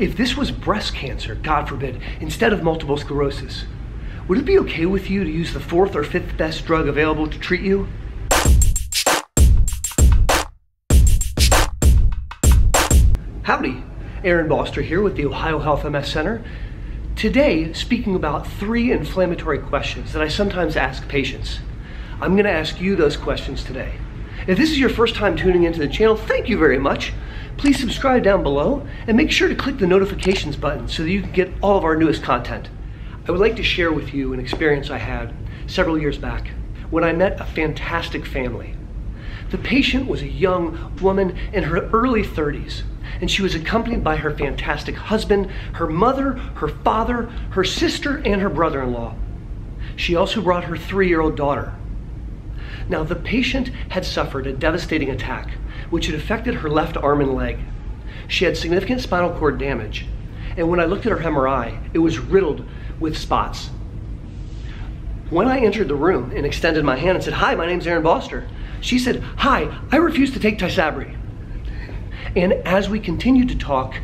If this was breast cancer, God forbid, instead of multiple sclerosis, would it be okay with you to use the 4th or 5th best drug available to treat you? Howdy, Aaron Boster here with the Ohio Health MS Center. Today, speaking about 3 inflammatory questions that I sometimes ask patients. I'm gonna ask you those questions today. If this is your first time tuning into the channel, thank you very much. Please subscribe down below and make sure to click the notifications button so that you can get all of our newest content. I would like to share with you an experience I had several years back when I met a fantastic family. The patient was a young woman in her early 30s, and she was accompanied by her fantastic husband, her mother, her father, her sister, and her brother-in-law. She also brought her 3-year-old daughter. Now, the patient had suffered a devastating attack, which had affected her left arm and leg. She had significant spinal cord damage, and when I looked at her MRI, it was riddled with spots. When I entered the room and extended my hand and said, "Hi, my name's Aaron Boster," she said, "Hi, I refuse to take Tysabri." And as we continued to talk,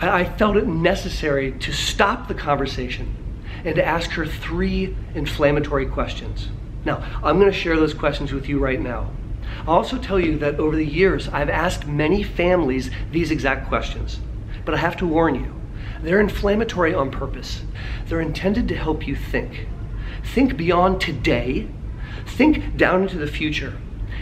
I felt it necessary to stop the conversation and to ask her 3 inflammatory questions. Now, I'm gonna share those questions with you right now. I'll also tell you that over the years, I've asked many families these exact questions, but I have to warn you, they're inflammatory on purpose. They're intended to help you think. Think beyond today, think down into the future,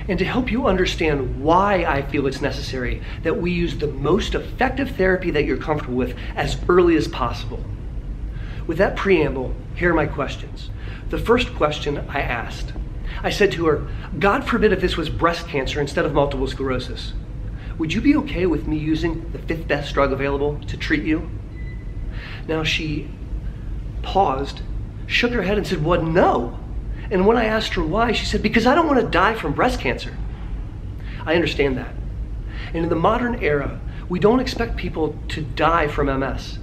and to help you understand why I feel it's necessary that we use the most effective therapy that you're comfortable with as early as possible. With that preamble, here are my questions. The first question I asked, I said to her, "God forbid if this was breast cancer instead of multiple sclerosis, would you be okay with me using the 5th best drug available to treat you?" Now she paused, shook her head and said, "Well, no." And when I asked her why, she said, "Because I don't want to die from breast cancer." I understand that. And in the modern era, we don't expect people to die from MS,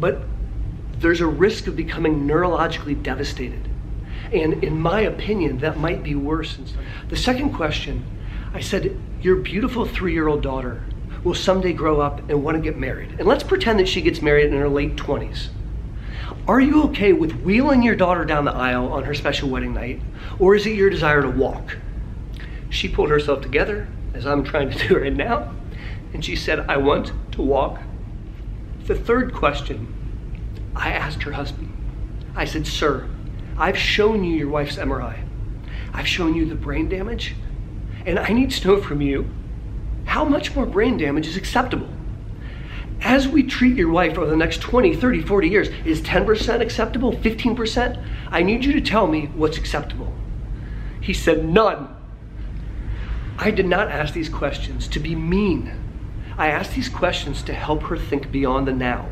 but there's a risk of becoming neurologically devastated. And in my opinion, that might be worse. The second question, I said, "Your beautiful 3-year-old daughter will someday grow up and want to get married. And let's pretend that she gets married in her late 20s. Are you okay with wheeling your daughter down the aisle on her special wedding night, or is it your desire to walk?" She pulled herself together, as I'm trying to do right now, and she said, "I want to walk." The third question, I asked her husband. I said, "Sir, I've shown you your wife's MRI. I've shown you the brain damage, and I need to know from you how much more brain damage is acceptable. As we treat your wife over the next 20, 30, 40 years, is 10% acceptable, 15%? I need you to tell me what's acceptable." He said, "None." I did not ask these questions to be mean. I asked these questions to help her think beyond the now,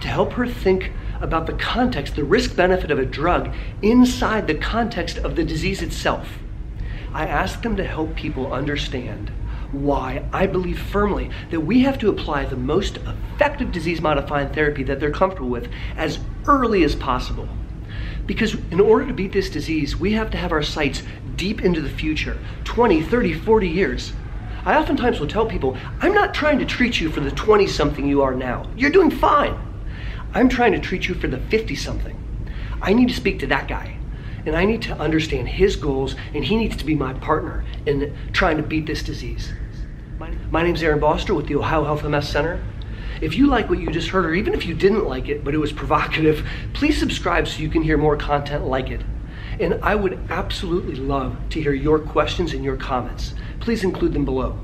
to help her think about the context, the risk-benefit of a drug inside the context of the disease itself. I asked them to help people understand why I believe firmly that we have to apply the most effective disease-modifying therapy that they're comfortable with as early as possible. Because in order to beat this disease, we have to have our sights deep into the future, 20, 30, 40 years. I oftentimes will tell people, "I'm not trying to treat you for the 20-something you are now. You're doing fine. I'm trying to treat you for the 50-something. I need to speak to that guy, and I need to understand his goals, and he needs to be my partner in trying to beat this disease." My name's Aaron Boster with the Ohio Health MS Center. If you like what you just heard, or even if you didn't like it, but it was provocative, please subscribe so you can hear more content like it. And I would absolutely love to hear your questions and your comments. Please include them below.